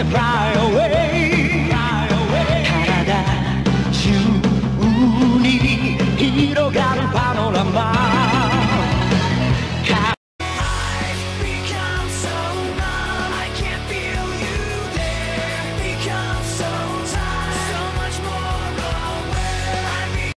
Get proud.